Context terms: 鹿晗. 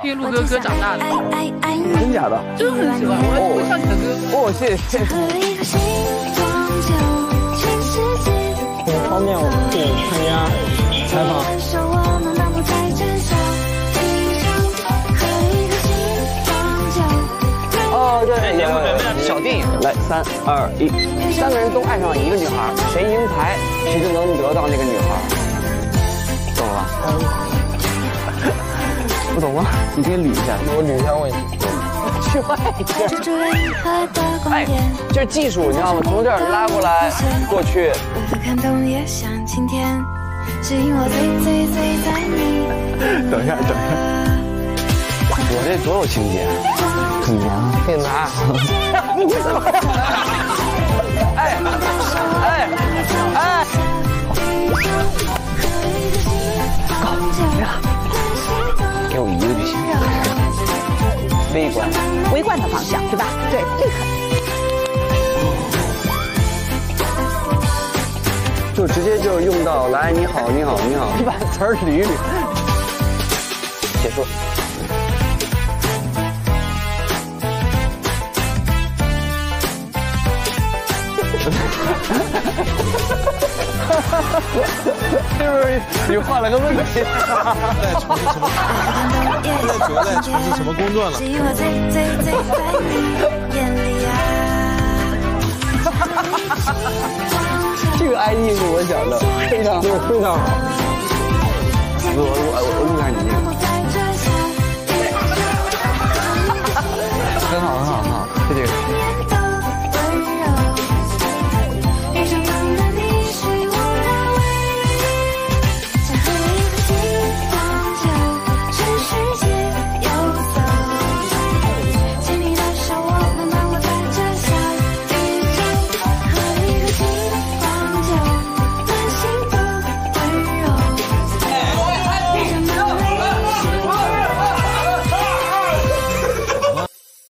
听陆哥歌长大的，真假的？真的很喜欢，我唱你的歌。哦，谢谢。方便我们参加采访。哦，对，我小电影，来，3、2、1，三个人都爱上了一个女孩，谁赢牌，谁就能得到那个女孩，懂了吧？不懂吗？你可以捋一下，我捋一下我也。去外边。哎，这是技术，你知道吗？从这儿拉过来，过去。等一下，等一下。我这多有情节。怎么样？别拿。不是吧？哎哎哎！哎 给我一个就行，微观，微观的方向，对吧？对，立刻，就直接就用到来，你好，你好，你好，你把词儿捋一捋，结束。是不是你换了个问题？在从事什么工作了？这个 ID 是我想的，非常好。我录下你念。